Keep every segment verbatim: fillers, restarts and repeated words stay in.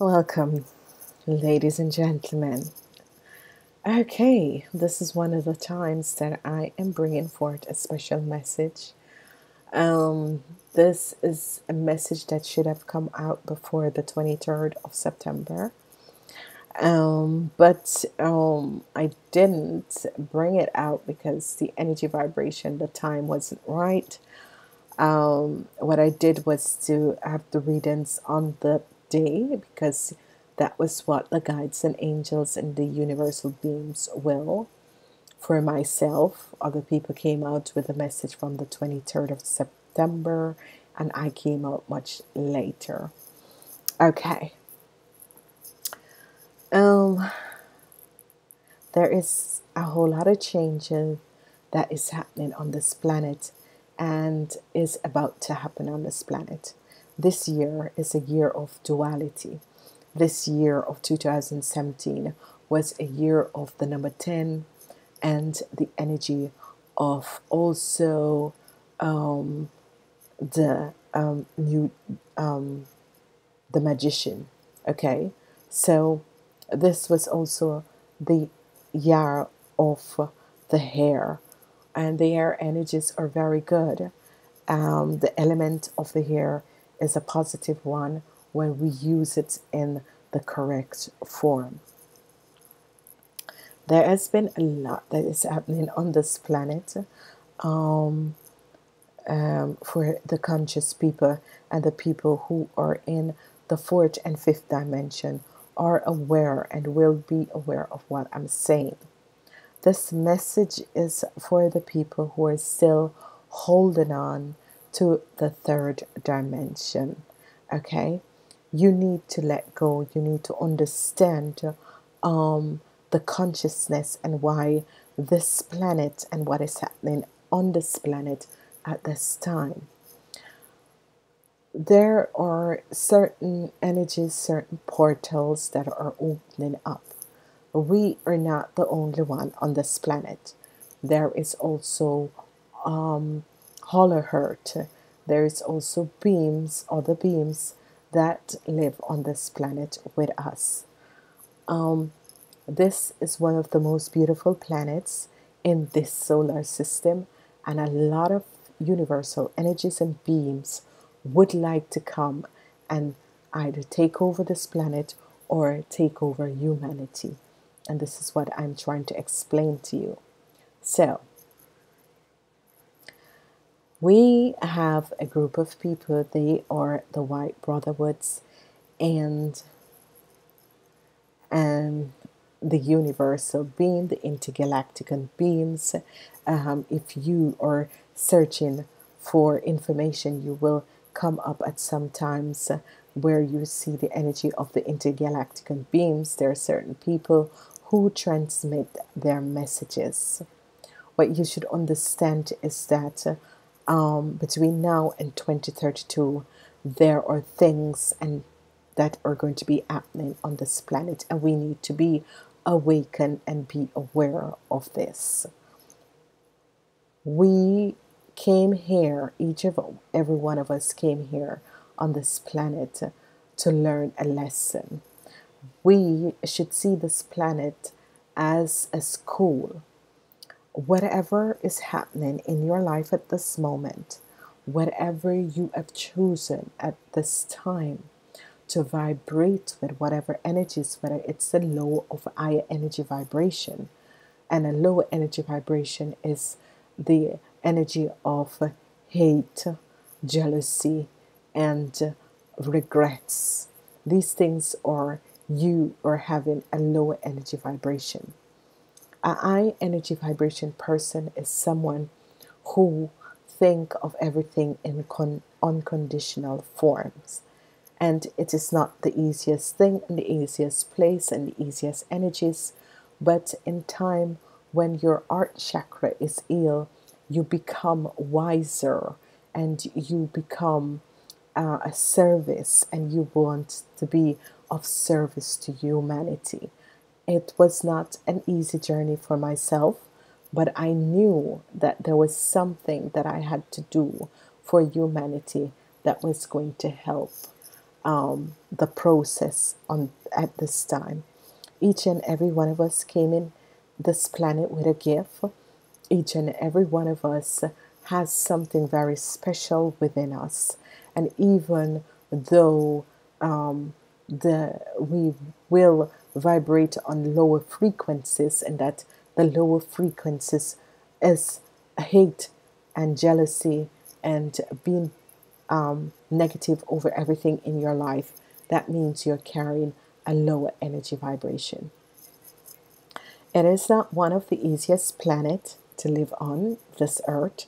Welcome, ladies and gentlemen. Okay, this is one of the times that I am bringing forth a special message. Um, this is a message that should have come out before the twenty-third of September. Um, but um, I didn't bring it out because the energy vibration, the time wasn't right. Um, what I did was to have the readings on the day because that was what the guides and angels and the universal beings will for myself. Other people came out with a message from the twenty-third of September and I came out much later. Okay. Um, there is a whole lot of changes that is happening on this planet and is about to happen on this planet. This year is a year of duality. This year of two thousand seventeen was a year of the number ten and the energy of also um, the um, new um, the magician. Okay, so this was also the year of the hair, and the hair energies are very good. Um, the element of the hair is a positive one when we use it in the correct form. There has been a lot that is happening on this planet um, um, for the conscious people, and the people who are in the fourth and fifth dimension are aware and will be aware of what I'm saying. This message is for the people who are still holding on to the third dimension. Okay, you need to let go. You need to understand um, the consciousness and why this planet and what is happening on this planet at this time. There are certain energies, certain portals that are opening up. We are not the only one on this planet. There is also um, Hollow Heart. There is also beams, other beams that live on this planet with us. Um, this is one of the most beautiful planets in this solar system, and a lot of universal energies and beams would like to come and either take over this planet or take over humanity. And this is what I'm trying to explain to you. So, we have a group of people. They are the White Brotherhoods and, and the Universal Beam, the Intergalactic Beams. Um, if you are searching for information, you will come up at some times where you see the energy of the Intergalactic Beams. There are certain people who transmit their messages. What you should understand is that Uh, Um, between now and twenty thirty-two, there are things and that are going to be happening on this planet, and we need to be awakened and be aware of this. We came here, each of every one of us came here on this planet to learn a lesson. We should see this planet as a school. Whatever is happening in your life at this moment, whatever you have chosen at this time to vibrate with, whatever energies, whether it's the low of higher energy vibration, and a lower energy vibration is the energy of hate, jealousy, and regrets. These things are you are having a lower energy vibration. A high energy vibration person is someone who think of everything in con unconditional forms. And it is not the easiest thing and the easiest place and the easiest energies. But in time, when your heart chakra is ill, you become wiser and you become uh, a service, and you want to be of service to humanity. It was not an easy journey for myself, but I knew that there was something that I had to do for humanity that was going to help. um, the process on at this time. Each and every one of us came in this planet with a gift. Each and every one of us has something very special within us. And even though um, the we will vibrate on lower frequencies, and that the lower frequencies is hate and jealousy and being um, negative over everything in your life, that means you're carrying a lower energy vibration. It is not one of the easiest planets to live on, this earth,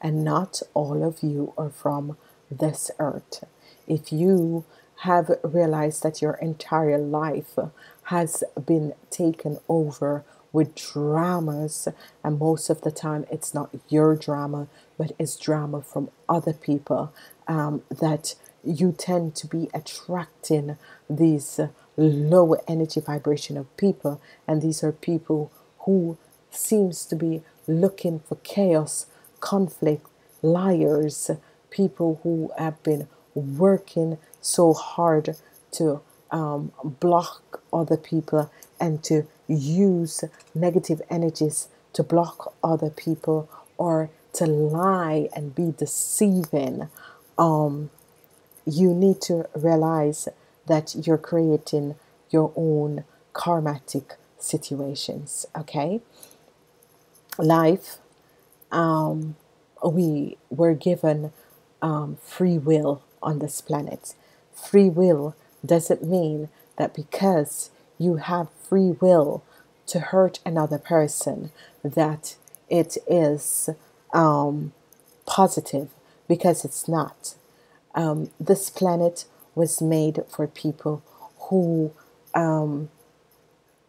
and not all of you are from this earth. If you have realized that your entire life has been taken over with dramas, and most of the time it's not your drama, but it's drama from other people, um, that you tend to be attracting these lower energy vibration of people, and these are people who seems to be looking for chaos, conflict, liars, people who have been working so hard to um, block other people and to use negative energies to block other people, or to lie and be deceiving. Um, you need to realize that you're creating your own karmatic situations, okay? Life, um, we were given um, free will on this planet. Free will doesn't mean that because you have free will to hurt another person that it is um, positive, because it's not. Um, this planet was made for people who um,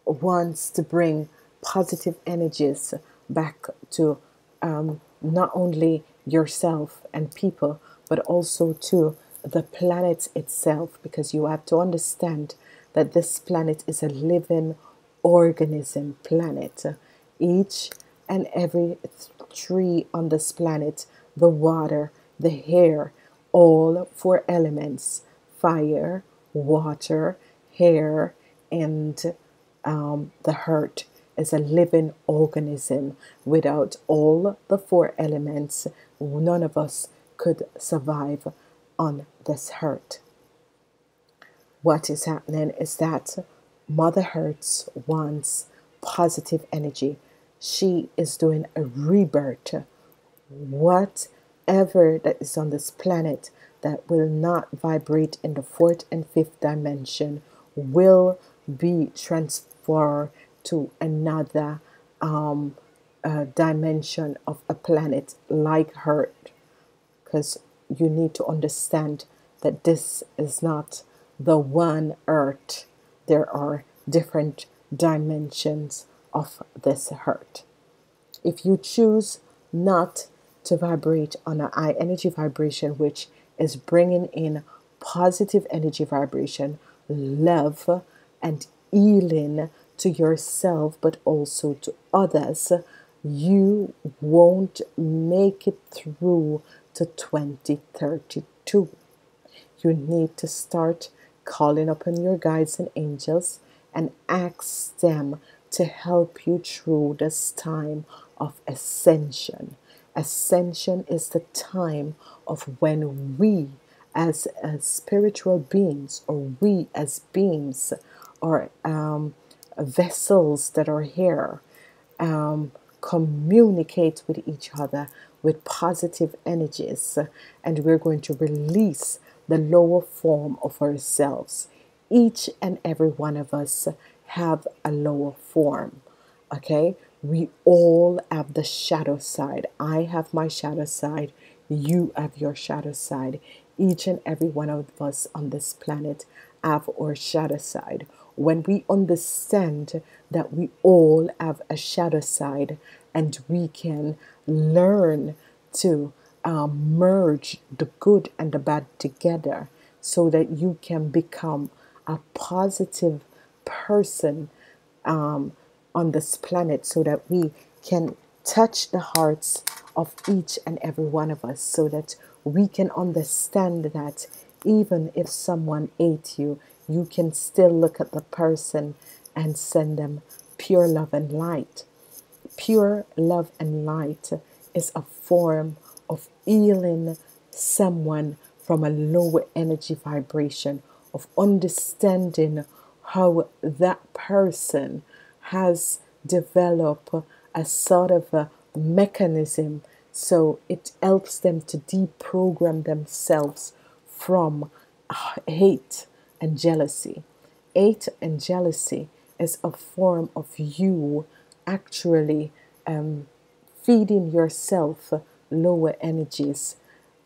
wants to bring positive energies back to um, not only yourself and people, but also to the planet itself, because you have to understand that this planet is a living organism planet. Each and every tree on this planet, the water, the air, all four elements, fire, water, air, and um, the earth, is a living organism. Without all the four elements, none of us could survive on this earth. What is happening is that Mother Earth wants positive energy. She is doing a rebirth. Whatever that is on this planet that will not vibrate in the fourth and fifth dimension will be transferred to another um, uh, dimension of a planet like Earth, because you need to understand that this is not the one earth. There are different dimensions of this earth. If you choose not to vibrate on a high energy vibration, which is bringing in positive energy vibration, love and healing to yourself, but also to others, you won't make it through to twenty thirty-two. You need to start calling upon your guides and angels and ask them to help you through this time of ascension. Ascension is the time of when we as, as spiritual beings, or we as beings, or um, vessels that are here, um, communicate with each other with positive energies, and we're going to release the lower form of ourselves. Each and every one of us have a lower form, okay? We all have the shadow side. I have my shadow side. You have your shadow side. Each and every one of us on this planet have our shadow side. When we understand that we all have a shadow side, and we can learn to Uh, merge the good and the bad together, so that you can become a positive person um, on this planet, so that we can touch the hearts of each and every one of us, so that we can understand that even if someone ate you, you can still look at the person and send them pure love and light. Pure love and light is a form of healing someone from a lower energy vibration, of understanding how that person has developed a sort of a mechanism, so it helps them to deprogram themselves from hate and jealousy. Hate and jealousy is a form of you actually um, feeding yourself lower energies.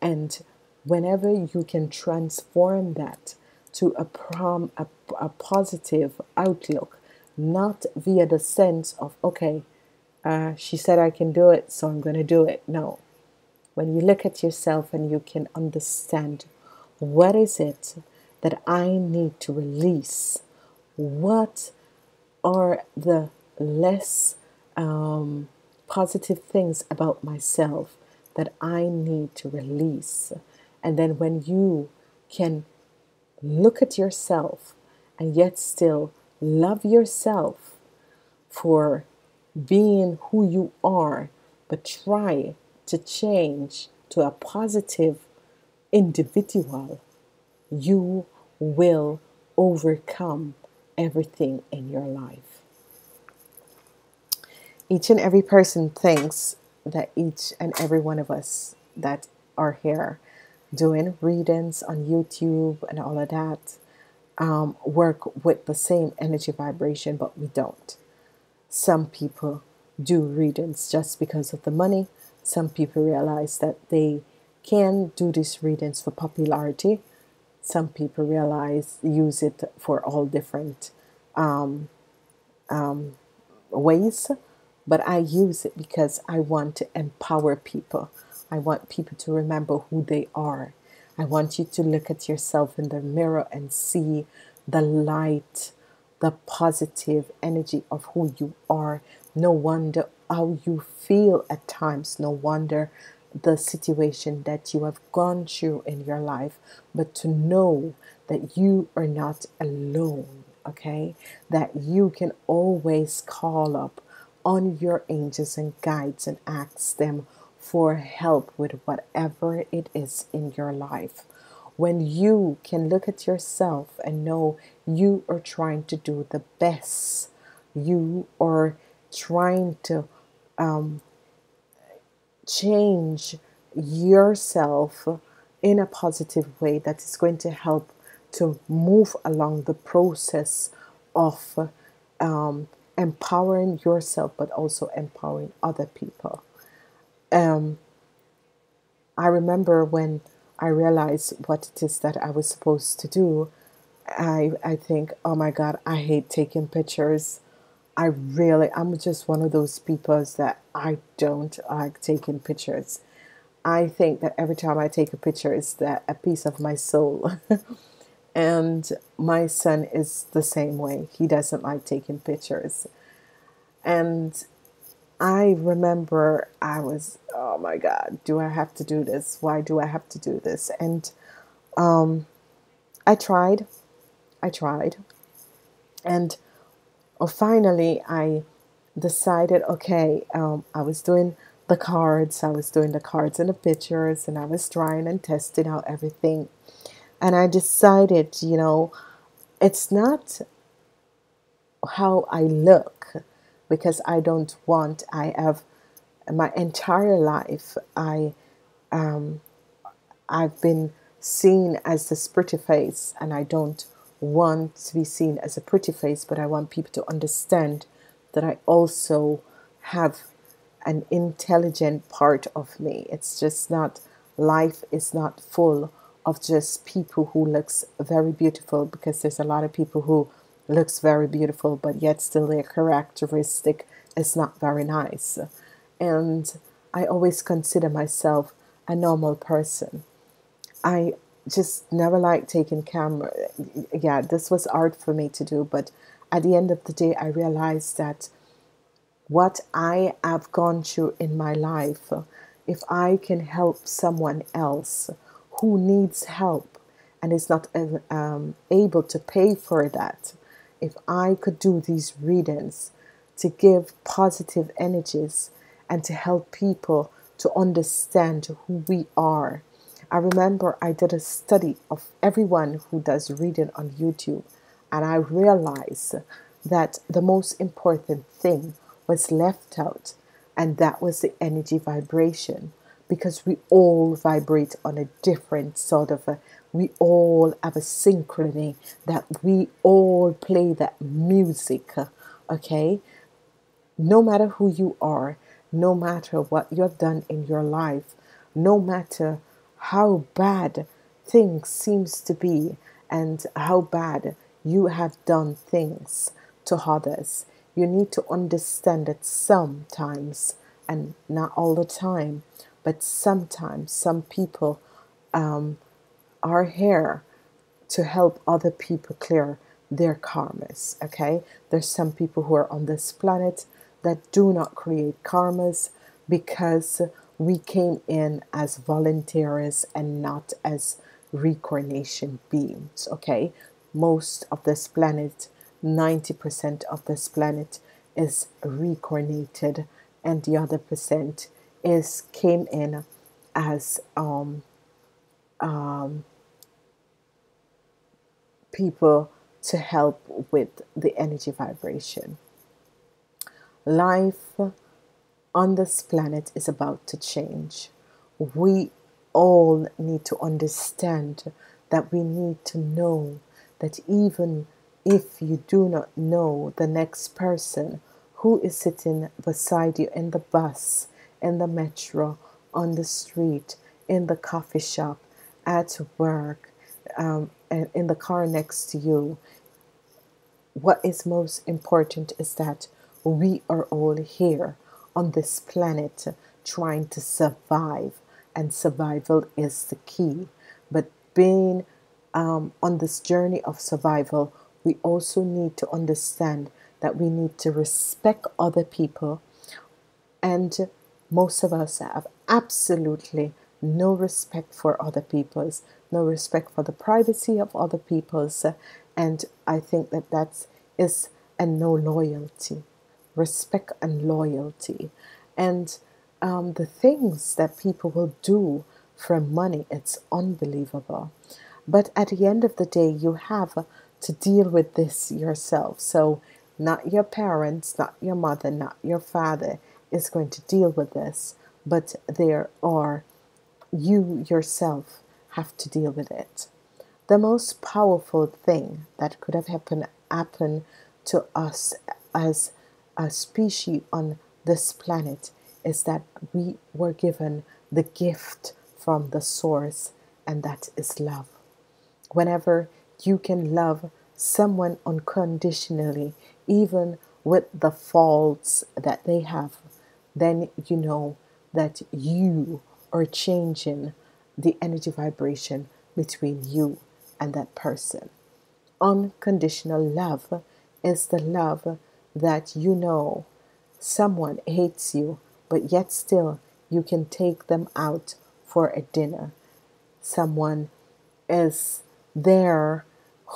And whenever you can transform that to a, prom, a, a positive outlook, not via the sense of, okay, uh, she said I can do it, so I'm going to do it. No. When you look at yourself and you can understand, what is it that I need to release? What are the less um, positive things about myself that I need to release? And then when you can look at yourself and yet still love yourself for being who you are, but try to change to a positive individual, you will overcome everything in your life. Each and every person thinks that each and every one of us that are here doing readings on YouTube and all of that um, work with the same energy vibration, but we don't. Some people do readings just because of the money. Some people realize that they can do these readings for popularity. Some people realize use it for all different um, um, ways. But I use it because I want to empower people. I want people to remember who they are. I want you to look at yourself in the mirror and see the light, the positive energy of who you are. No wonder how you feel at times. No wonder the situation that you have gone through in your life. But to know that you are not alone, okay? That you can always call up on your angels and guides and ask them for help with whatever it is in your life. When you can look at yourself and know you are trying to do the best, you are trying to um, change yourself in a positive way that is going to help to move along the process of um, empowering yourself, but also empowering other people. Um, I remember when I realized what it is that I was supposed to do, I, I think, oh my God, I hate taking pictures. I really, I'm just one of those people that I don't like taking pictures. I think that every time I take a picture, it's that a piece of my soul. And my son is the same way. He doesn't like taking pictures. And I remember I was, oh my God, do I have to do this? Why do I have to do this? And um, I tried. I tried. And oh, finally, I decided, okay, um, I was doing the cards. I was doing the cards and the pictures. And I was trying and testing out everything. And I decided, you know, it's not how I look, because I don't want, I have my entire life, I, um, I've been seen as this pretty face, and I don't want to be seen as a pretty face, but I want people to understand that I also have an intelligent part of me. It's just not, life is not full of just people who looks very beautiful, because there's a lot of people who looks very beautiful, but yet still their characteristic is not very nice. And I always consider myself a normal person. I just never liked taking camera. Yeah, this was art for me to do, but at the end of the day, I realized that what I have gone through in my life, if I can help someone else who needs help, and is not um, able to pay for that, if I could do these readings to give positive energies and to help people to understand who we are. I remember I did a study of everyone who does reading on YouTube, and I realized that the most important thing was left out, and that was the energy vibration, because we all vibrate on a different sort of a, we all have a synchrony, that we all play that music, okay? No matter who you are, no matter what you've done in your life, no matter how bad things seems to be and how bad you have done things to others, you need to understand that sometimes, and not all the time, but sometimes some people um, are here to help other people clear their karmas, okay? There's some people who are on this planet that do not create karmas because we came in as volunteers and not as reincarnation beings, okay? Most of this planet, ninety percent of this planet is reincarnated, and the other percent is came in as um, um, people to help with the energy vibration. Life on this planet is about to change. We all need to understand that we need to know that even if you do not know the next person who is sitting beside you in the bus, in the metro, on the street, in the coffee shop, at work, um, and in the car next to you, what is most important is that we are all here on this planet trying to survive, and survival is the key. But being um, on this journey of survival, we also need to understand that we need to respect other people, and most of us have absolutely no respect for other people's, no respect for the privacy of other people's, and I think that that is, and no loyalty. Respect and loyalty, and um, the things that people will do for money, it's unbelievable. But at the end of the day, you have to deal with this yourself. So not your parents, not your mother, not your father is going to deal with this, but there are, you yourself have to deal with it. The most powerful thing that could have happened happened to us as a species on this planet is that we were given the gift from the source, and that is love. Whenever you can love someone unconditionally, even with the faults that they have, then you know that you are changing the energy vibration between you and that person. Unconditional love is the love that you know someone hates you, but yet still you can take them out for a dinner. Someone is there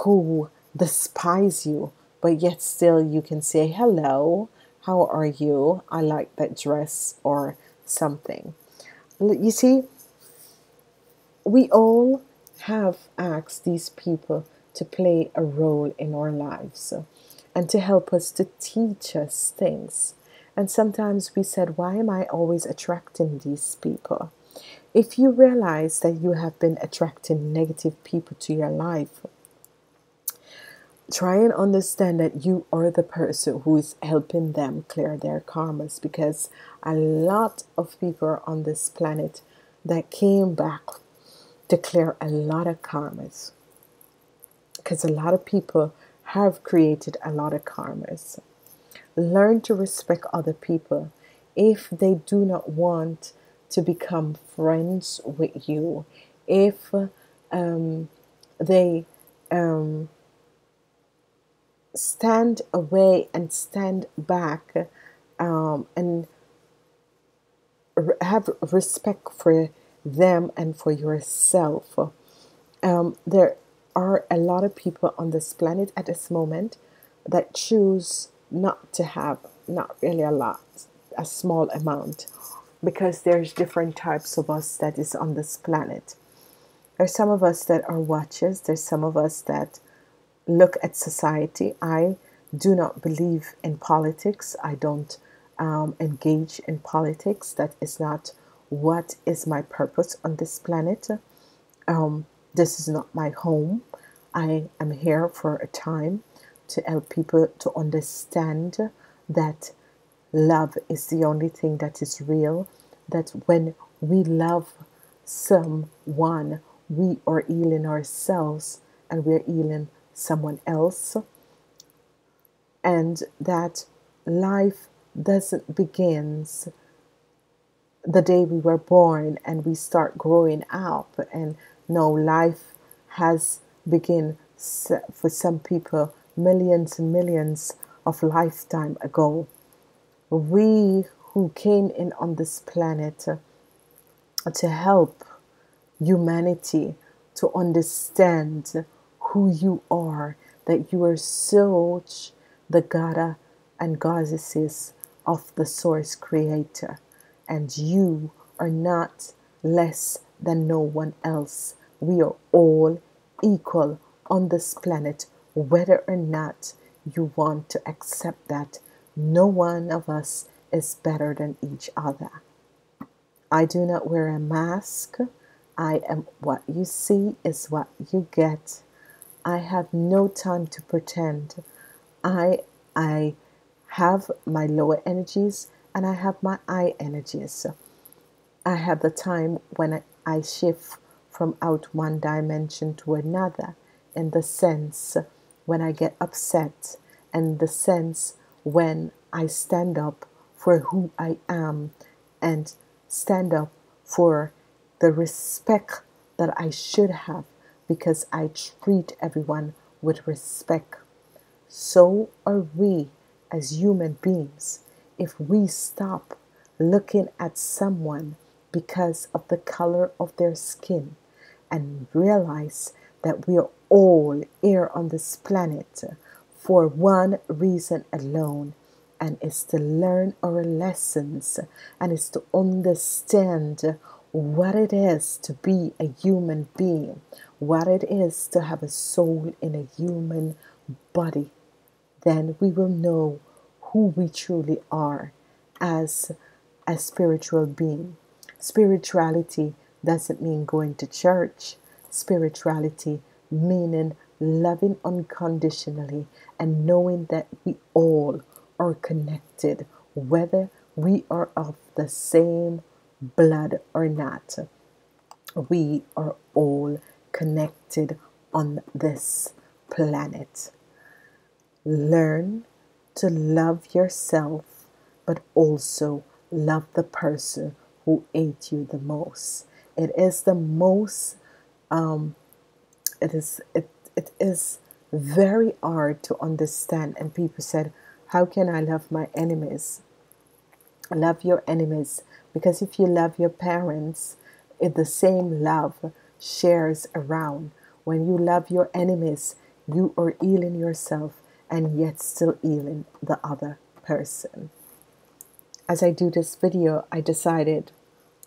who despises you, but yet still you can say, hello, how are you? I like that dress or something. You see, we all have asked these people to play a role in our lives and to help us, to teach us things. And sometimes we said, why am I always attracting these people? If you realize that you have been attracting negative people to your life, try and understand that you are the person who is helping them clear their karmas, because a lot of people are on this planet that came back to clear a lot of karmas, because a lot of people have created a lot of karmas. Learn to respect other people. If they do not want to become friends with you, if um, they um, stand away and stand back um, and have respect for them and for yourself, Um, there are a lot of people on this planet at this moment that choose not to have, not really a lot, a small amount, because there's different types of us that is on this planet. There's some of us that are watchers. There's some of us that look at society. I do not believe in politics. I don't um, engage in politics. That is not what is my purpose on this planet. Um, this is not my home. I am here for a time to help people to understand that love is the only thing that is real, that when we love someone, we are healing ourselves and we're healing someone else, and that life doesn't begins the day we were born and we start growing up. And no, life has begun for some people millions and millions of lifetime ago. We who came in on this planet to help humanity to understand who you are, that you are so the Goddess and Goddesses of the Source Creator, and you are not less than no one else. We are all equal on this planet, whether or not you want to accept that. No one of us is better than each other. I do not wear a mask. I am what you see is what you get. I have no time to pretend. I, I have my lower energies and I have my high energies. I have the time when I, I shift from out one dimension to another, in the sense when I get upset, and the sense when I stand up for who I am and stand up for the respect that I should have, because I treat everyone with respect. So are we as human beings. If we stop looking at someone because of the color of their skin and realize that we are all here on this planet for one reason alone, and is to learn our lessons, and is to understand what it is to be a human being, what it is to have a soul in a human body, then we will know who we truly are as a spiritual being. Spirituality doesn't mean going to church. Spirituality meaning loving unconditionally and knowing that we all are connected, whether we are of the same blood or not. We are all connected on this planet. Learn to love yourself, but also love the person who ate you the most. It is the most um, it is it, it is very hard to understand. And people said, how can I love my enemies? Love your enemies, because if you love your parents, it, the same love shares around. When you love your enemies, you are healing yourself and yet still healing the other person. As I do this video, I decided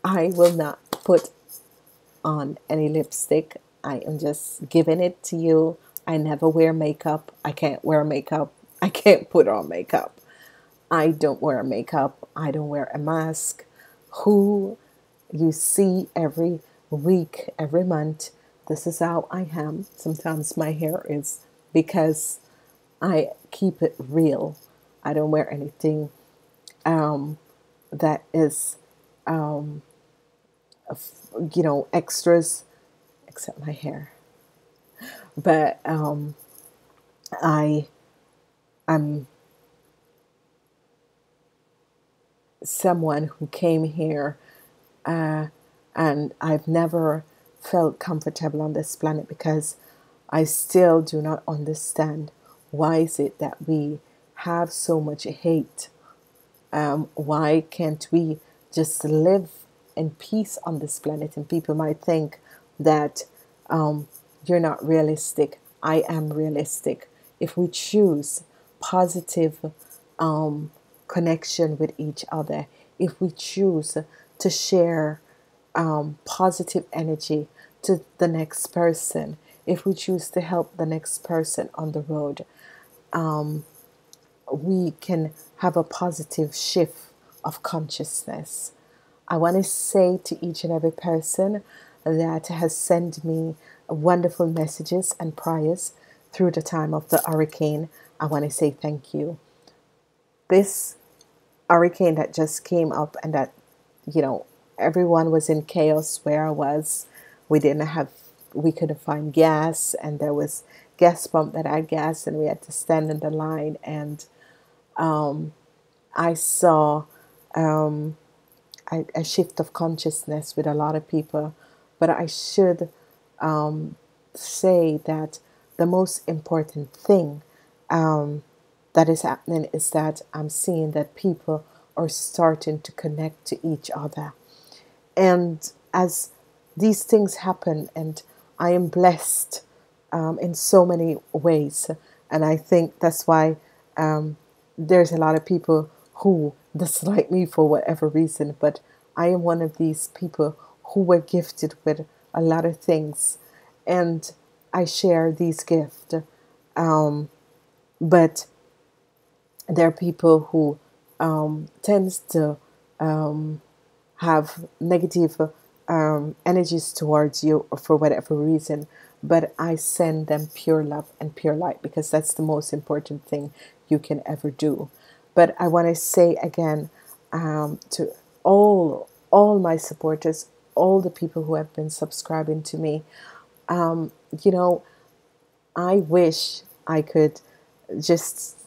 I will not put on any lipstick. I am just giving it to you. I never wear makeup. I can't wear makeup. I can't put on makeup. I don't wear makeup. I don't wear a mask. Who you see every week, every month, this is how I am. Sometimes my hair is, because I keep it real. I don't wear anything um, that is, um, you know, extras, except my hair. But um, I am someone who came here uh, and I've never felt comfortable on this planet, because I still do not understand why is it that we have so much hate. Um, why can't we just live in peace on this planet? And people might think that um, you're not realistic. I am realistic. If we choose positive um, connection with each other, if we choose to share um, positive energy to the next person, if we choose to help the next person on the road, um, we can have a positive shift of consciousness. I want to say to each and every person that has sent me wonderful messages and prayers through the time of the hurricane, I want to say thank you. This hurricane that just came up, and that, you know, everyone was in chaos where I was. We didn't have, we couldn't find gas, and there was gas pump that had gas, and we had to stand in the line. And um, I saw um, a, a shift of consciousness with a lot of people. But I should um, say that the most important thing um, that is happening is that I'm seeing that people are starting to connect to each other. And as these things happen, and I am blessed um, in so many ways, and I think that's why um, there's a lot of people who dislike me for whatever reason, but I am one of these people who were gifted with a lot of things, and I share these gifts. Um, but there are people who um, tends to um, have negative um, energies towards you for whatever reason, but I send them pure love and pure light, because that's the most important thing you can ever do. But I want to say again um, to all, all my supporters, all the people who have been subscribing to me, um, you know, I wish I could just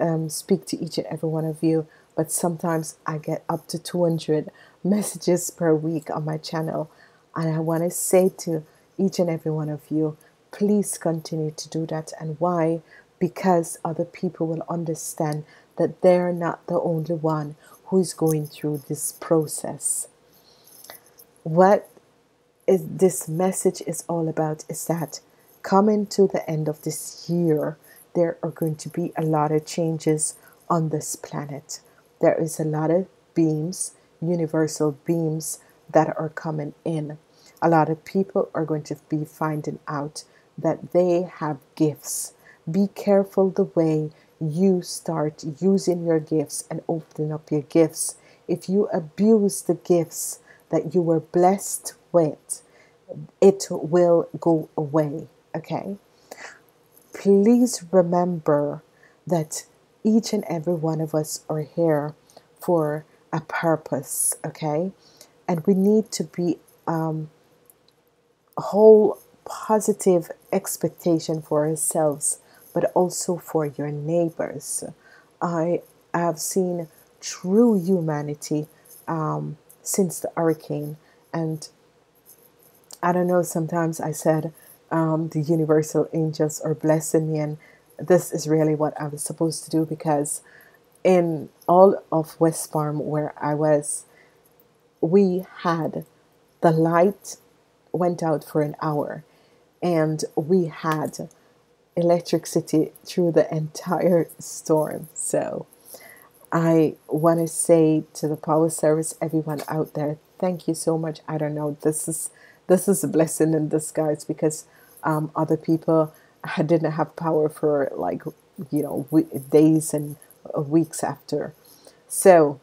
um, speak to each and every one of you, but sometimes I get up to two hundred messages per week on my channel, and I want to say to each and every one of you, please continue to do that. And why? Because other people will understand that they're not the only one who is going through this process. What is this message is all about is that coming to the end of this year, there are going to be a lot of changes on this planet. There is a lot of beams, universal beams, that are coming in. A lot of people are going to be finding out that they have gifts. Be careful the way you start using your gifts and opening up your gifts. If you abuse the gifts that you were blessed with, it will go away, okay? Please remember that each and every one of us are here for a purpose, okay? And we need to be um, whole positive expectation for ourselves, but also for your neighbors. I have seen true humanity um, since the hurricane. And I don't know, sometimes I said um, the universal angels are blessing me, and this is really what I was supposed to do, because in all of West Palm where I was, we had the light went out for an hour, and we had electricity through the entire storm. So I want to say to the power service, everyone out there, thank you so much. I don't know, this is this is a blessing in disguise, because um, other people didn't have power for, like, you know, days and weeks after. So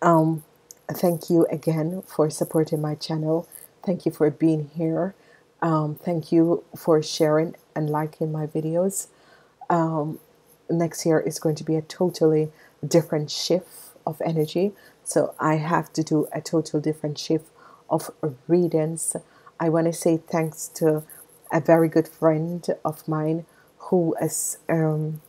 um, thank you again for supporting my channel. Thank you for being here. Um, thank you for sharing and liking my videos. Um, next year is going to be a totally different shift of energy, so I have to do a total different shift of readings. I want to say thanks to a very good friend of mine who has um,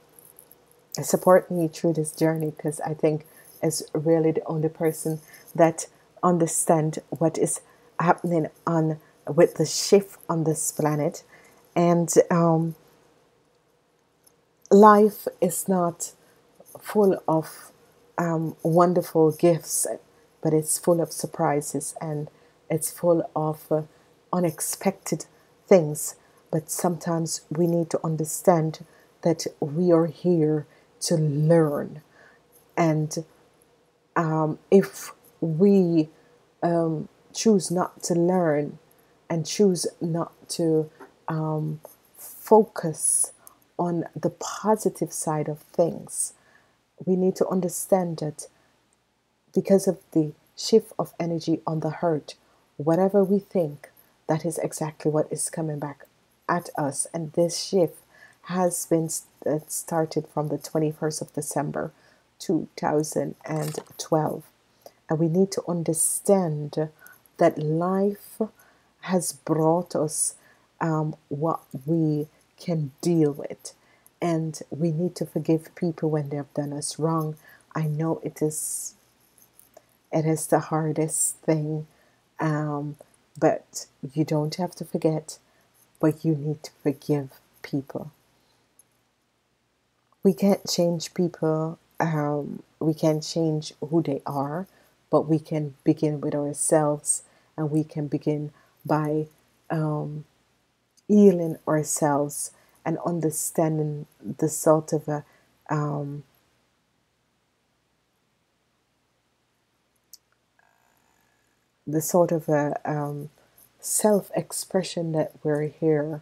supported me through this journey, because I think is really the only person that understands what is happening on with the shift on this planet. And um, life is not full of um, wonderful gifts, but it's full of surprises, and it's full of uh, unexpected things, but sometimes we need to understand that we are here to learn. And um, if we um, choose not to learn and choose not to um, focus on the positive side of things, we need to understand that because of the shift of energy on the hurt, whatever we think, that is exactly what is coming back at us. And this shift has been st- started from the twenty-first of December, two thousand twelve. And we need to understand that life has brought us um, what we can deal with. And we need to forgive people when they have done us wrong. I know it is, it is the hardest thing, um, but you don't have to forget, but you need to forgive people. We can't change people. Um, we can't change who they are, but we can begin with ourselves, and we can begin by um, healing ourselves and understanding the sort of a, um, the sort of a um, self-expression that we're here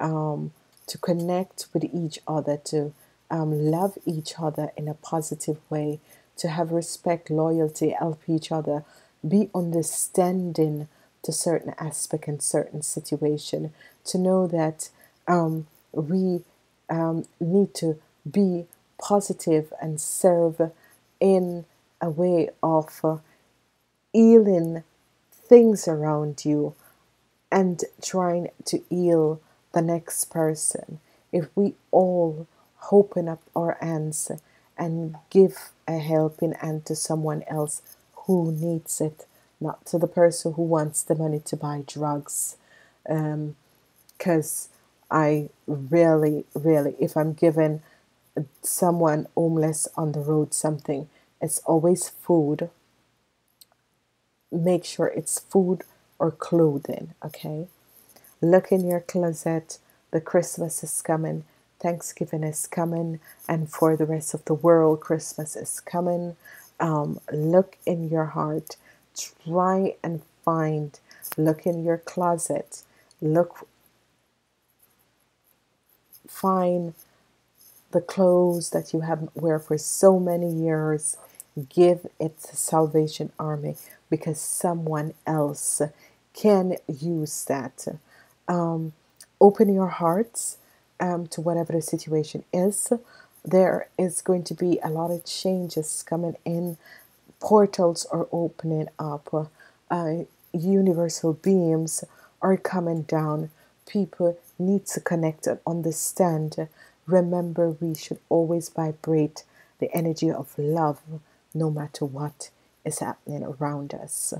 um, to connect with each other, to um, love each other in a positive way, to have respect, loyalty, help each other, be understanding to certain aspect and certain situation, to know that um, we um, need to be positive and serve in a way of uh, healing things around you and trying to heal the next person. If we all open up our hands and give a helping hand to someone else who needs it, not to the person who wants the money to buy drugs, um, because I really, really, if I'm giving someone homeless on the road something, it's always food. Make sure it's food or clothing, okay? Look in your closet. The Christmas is coming. Thanksgiving is coming. And for the rest of the world, Christmas is coming. Um, look in your heart. Try and find. Look in your closet. Look. Find the clothes that you haven't worn for so many years. Give it to Salvation Army, because someone else can use that. Um, open your hearts um, to whatever the situation is. There is going to be a lot of changes coming in. Portals are opening up. Uh, universal beams are coming down. People need to connect and understand. Remember, we should always vibrate the energy of love, no matter what is happening around us.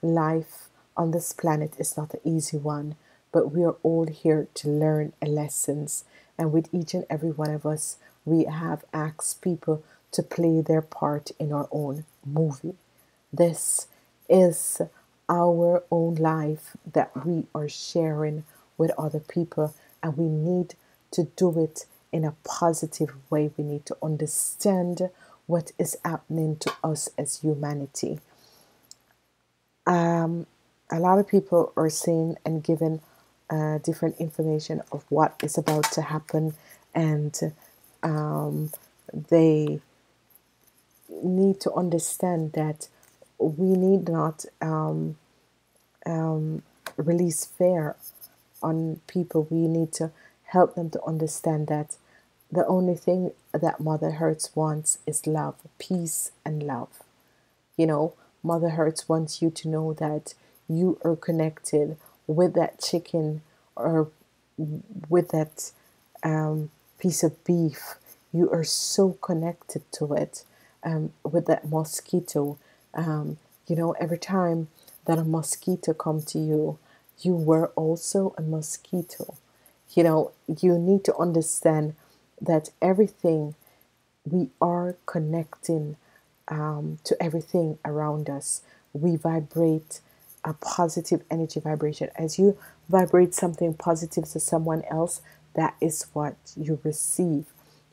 Life on this planet is not an easy one, but we are all here to learn lessons. And with each and every one of us, we have asked people to play their part in our own movie. This is our own life that we are sharing with other people, and we need to do it in a positive way. We need to understand what is happening to us as humanity. Um, a lot of people are saying and giving uh, different information of what is about to happen, and um, they need to understand that we need not um, um, release fear on people. We need to help them to understand that the only thing that Mother Hurts wants is love, peace and love. You know, Mother Hurts wants you to know that you are connected with that chicken or with that um, piece of beef. You are so connected to it, um, with that mosquito. Um, you know, every time that a mosquito comes to you, you were also a mosquito. You know, you need to understand that everything, we are connecting um, to everything around us. We vibrate a positive energy vibration. As you vibrate something positive to someone else, that is what you receive.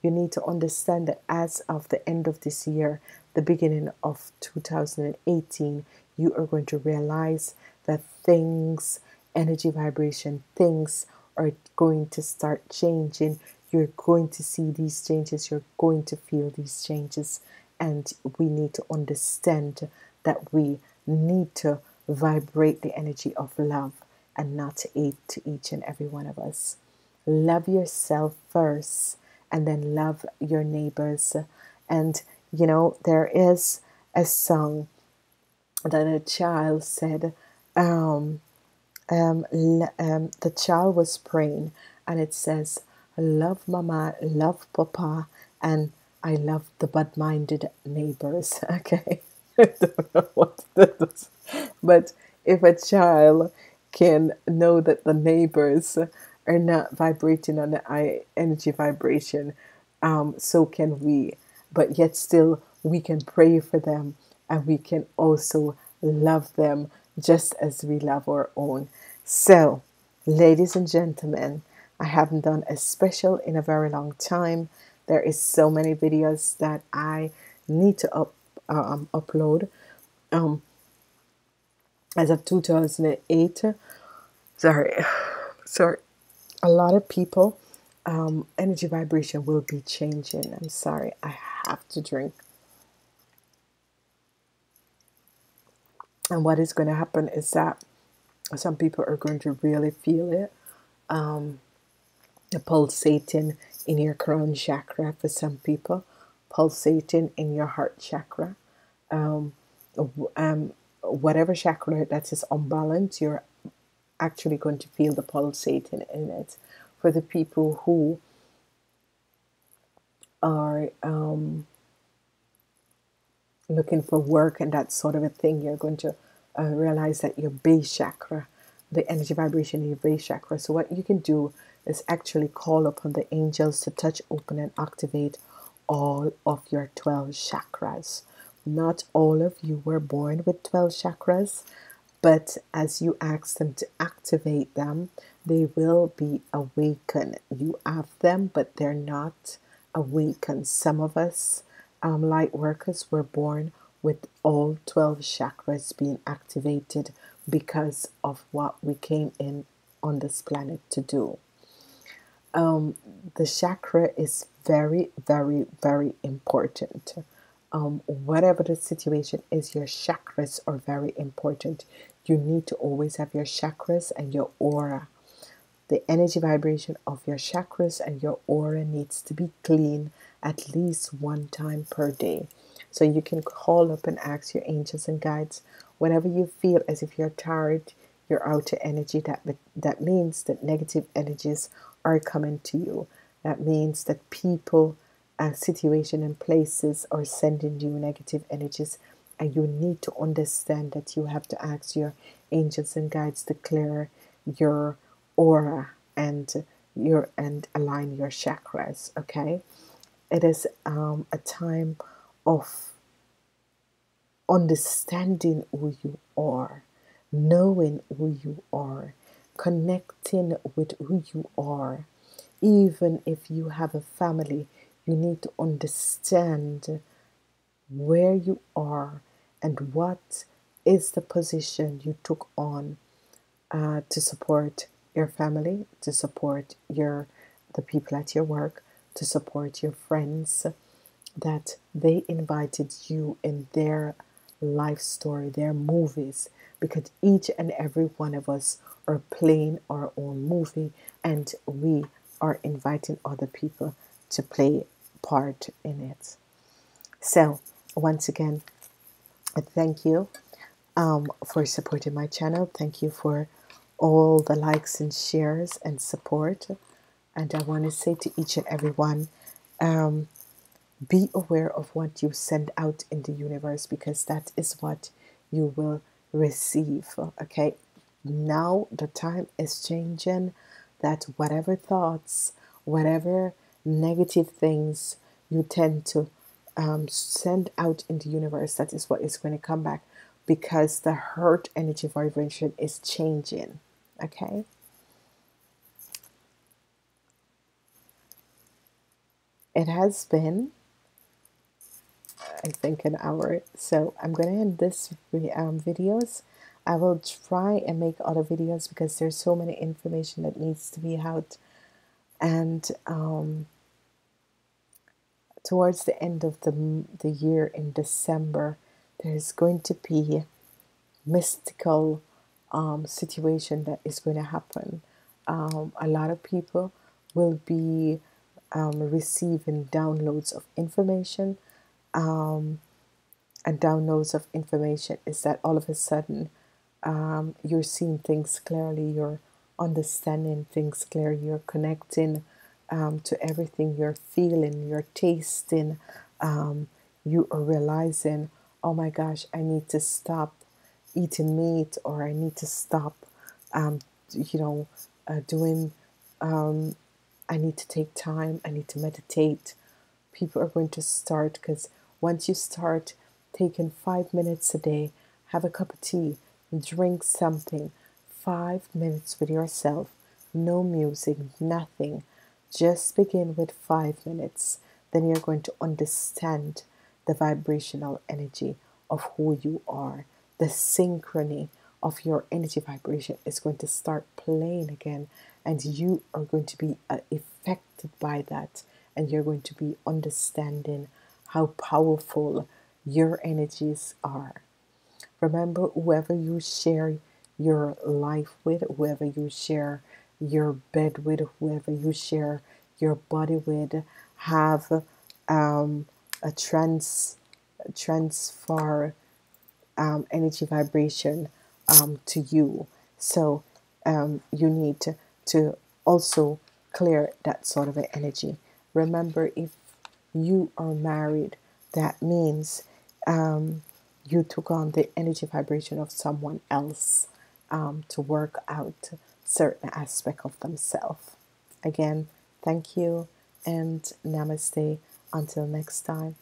You need to understand that as of the end of this year, the beginning of two thousand eighteen, you are going to realize that things, energy vibration, things are going to start changing. You're going to see these changes. You're going to feel these changes. And we need to understand that we need to vibrate the energy of love and not hate to each and every one of us. Love yourself first, and then love your neighbors. And you know, there is a song that a child said, um, um, um, the child was praying, and it says, love mama, love papa, and I love the bad-minded neighbors. Okay. I don't know what that is. But if a child can know that the neighbors are not vibrating on the energy vibration, um, so can we. But yet still, we can pray for them, and we can also love them just as we love our own. So, ladies and gentlemen, I haven't done a special in a very long time. There is so many videos that I need to up, um, upload. Um, as of two thousand eight, sorry, sorry, a lot of people, um, energy vibration will be changing. I'm sorry, I have to drink. And what is going to happen is that some people are going to really feel it. Um, the pulsating in your crown chakra for some people, pulsating in your heart chakra, um, um, whatever chakra that is unbalanced, you're actually going to feel the pulsating in it. For the people who are um, looking for work and that sort of a thing, you're going to uh, realize that your base chakra, the energy vibration in your base chakra. So what you can do is actually call upon the angels to touch, open, and activate all of your twelve chakras. Not all of you were born with twelve chakras, but as you ask them to activate them, they will be awakened. You have them, but they're not awakened. Some of us, um, light workers, were born with all twelve chakras being activated because of what we came in on this planet to do. Um, the chakra is very, very, very important. Um, whatever the situation is, your chakras are very important. You need to always have your chakras and your aura. The energy vibration of your chakras and your aura needs to be clean at least one time per day. So you can call up and ask your angels and guides whenever you feel as if you're tired, your outer energy, that, that means that negative energies are coming to you. That means that people, uh, situation and places are sending you negative energies, and you need to understand that you have to ask your angels and guides to clear your aura and your and align your chakras. Okay, it is um, a time of understanding who you are, knowing who you are, connecting with who you are. Even if you have a family, you need to understand where you are and what is the position you took on uh, to support your family, to support your the people at your work, to support your friends, that they invited you in their life story, their movies, because each and every one of us are playing our own movie, and we are inviting other people to play part in it. So once again, thank you um, for supporting my channel. Thank you for all the likes and shares and support. And I want to say to each and everyone, um, be aware of what you send out in the universe, because that is what you will receive. Okay, now the time is changing, that whatever thoughts, whatever negative things you tend to um, send out in the universe, that is what is going to come back. because the hurt energy vibration is changing. Okay. It has been, I think, an hour. So I'm going to end this um, videos. I will try and make other videos because there's so many information that needs to be out. And um, towards the end of the, the year in December, there's going to be mystical um, situation that is going to happen. Um, a lot of people will be um, receiving downloads of information. Um, and downloads of information is that all of a sudden um, you're seeing things clearly, you're understanding things clearly, you're connecting um, to everything, you're feeling, you're tasting, um, you are realizing, oh my gosh, I need to stop eating meat, or I need to stop, um, you know, uh, doing, um, I need to take time, I need to meditate. People are going to start, because once you start taking five minutes a day, have a cup of tea, drink something, five minutes with yourself, no music, nothing. Just begin with five minutes. Then you're going to understand the vibrational energy of who you are. The synchrony of your energy vibration is going to start playing again, and you are going to be uh, affected by that. And you're going to be understanding how powerful your energies are. Remember, whoever you share your life with, whoever you share your bed with, whoever you share your body with, have um, a trans transfer um, energy vibration um, to you. So um, you need to, to also clear that sort of energy. Remember, if you are married, that means um, you took on the energy vibration of someone else um, to work out certain aspect of themselves. Again, thank you and namaste. Until next time.